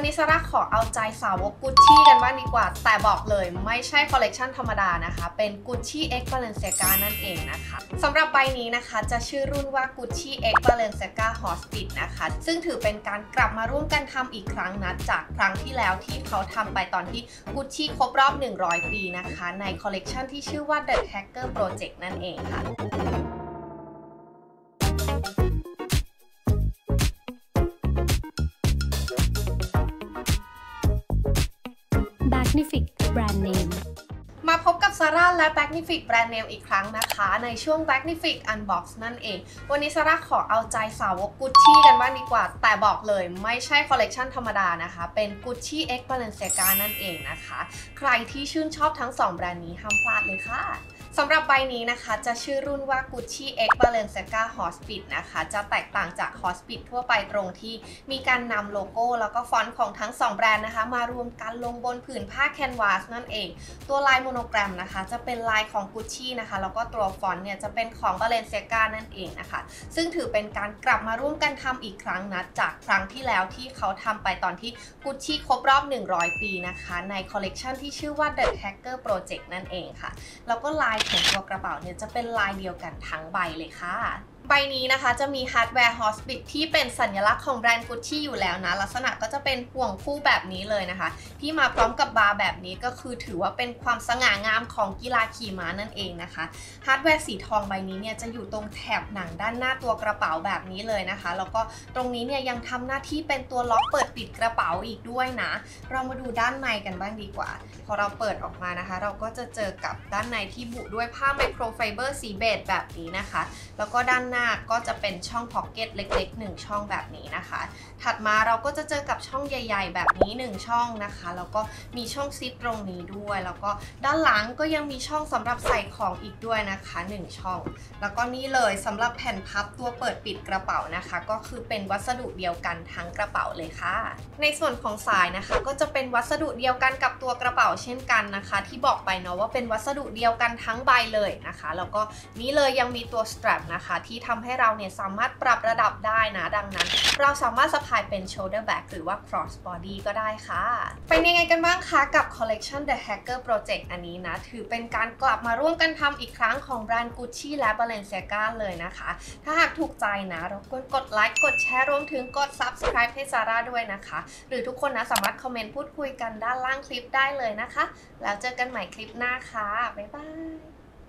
วันนี้ซาร่าขอเอาใจสาวก Gucci กันบ้างดีกว่าแต่บอกเลยไม่ใช่คอลเลกชันธรรมดานะคะเป็น Gucci x Balenciaga นั่นเองนะคะสำหรับใบนี้นะคะจะชื่อรุ่นว่า Gucci x Balenciaga Horsebit นะคะซึ่งถือเป็นการกลับมาร่วมกันทำอีกครั้งนะจากครั้งที่แล้วที่เขาทำไปตอนที่ Gucci ครบรอบ100 ปีนะคะในคอลเลกชันที่ชื่อว่า The Hacker Project นั่นเองค่ะMagnific Brand Name มาพบกับซาร่าและ Magnific Brand Name อีกครั้งนะคะในช่วง Magnific Unbox นั่นเองวันนี้ซาร่าขอเอาใจสาวก Gucci กันบ้างดีกว่าแต่บอกเลยไม่ใช่คอลเลกชันธรรมดานะคะเป็น Gucci x Balenciaga นั่นเองนะคะใครที่ชื่นชอบทั้ง2แบรนด์นี้ห้ามพลาดเลยค่ะสำหรับใบนี้นะคะจะชื่อรุ่นว่า Gucci x Balenciaga Horsebit นะคะจะแตกต่างจาก Horsebit ทั่วไปตรงที่มีการนำโลโก้แล้วก็ฟอนต์ของทั้ง2แบรนด์นะคะมารวมกันลงบนผืนผ้าแคนวาสนั่นเองตัวลายโมโนแกรมนะคะจะเป็นลายของ Gucci นะคะแล้วก็ตัวฟอนต์เนี่ยจะเป็นของ Balenciaga นั่นเองนะคะซึ่งถือเป็นการกลับมาร่วมกันทำอีกครั้งนะจากครั้งที่แล้วที่เขาทำไปตอนที่ Gucci ครบรอบ100 ปีนะคะในคอลเลกชันที่ชื่อว่า The Hacker Project นั่นเองค่ะแล้วก็ลายของตัวกระเป๋าเนี่ยจะเป็นลายเดียวกันทั้งใบเลยค่ะใบนี้นะคะจะมีฮาร์ดแวร์ Horsebit ที่เป็นสัญลักษณ์ของแบรนด์ Gucci อยู่แล้วนะลักษณะก็จะเป็นห่วงคู่แบบนี้เลยนะคะที่มาพร้อมกับบาร์แบบนี้ก็คือถือว่าเป็นความสง่างามของกีฬาขี่ม้านั่นเองนะคะฮาร์ดแวร์สีทองใบนี้เนี่ยจะอยู่ตรงแถบหนังด้านหน้าตัวกระเป๋าแบบนี้เลยนะคะแล้วก็ตรงนี้เนี่ยยังทำหน้าที่เป็นตัวล็อกเปิดปิดกระเป๋าอีกด้วยนะเรามาดูด้านในกันบ้างดีกว่าพอเราเปิดออกมานะคะเราก็จะเจอกับด้านในที่บุด้วยผ้าไมโครไฟเบอร์สีเบจแบบนี้นะคะแล้วก็ด้านหน้าก็จะเป็นช่องพ็อกเก็ตเล็กๆ1ช่องแบบนี้นะคะถัดมาเราก็จะเจอกับช่องใหญ่ๆแบบนี้1ช่องนะคะแล้วก็มีช่องซิปตรงนี้ด้วยแล้วก็ด้านหลังก็ยังมีช่องสำหรับใส่ของอีกด้วยนะคะ1ช่องแล้วก็นี่เลยสำหรับแผ่นพับตัวเปิดปิดกระเป๋านะคะก็คือเป็นวัสดุเดียวกันทั้งกระเป๋าเลยค่ะในส่วนของสายนะคะก็จะเป็นวัสดุเดียวกันกับตัวกระเป๋าเช่นกันนะคะที่บอกไปเนาะว่าเป็นวัสดุเดียวกันทั้งใบเลยนะคะแล้วก็นี่เลยยังมีตัวสแตรปนะคะที่ทำให้เราเนี่ยสามารถปรับระดับได้นะดังนั้นเราสามารถสะพายเป็น shoulder bag หรือว่า cross body ก็ได้ค่ะเป็นยังไงกันบ้างคะกับ collection The Hacker Project อันนี้นะถือเป็นการกลับมาร่วมกันทำอีกครั้งของแบรนด์ Gucci และ Balenciaga เลยนะคะถ้าหากถูกใจนะรบกวนกดไลค์กดแชร์รวมถึงกด subscribe ให้ซาร่าด้วยนะคะหรือทุกคนนะสามารถคอมเมนต์พูดคุยกันด้านล่างคลิปได้เลยนะคะแล้วเจอกันใหม่คลิปหน้าค่ะบ๊ายบาย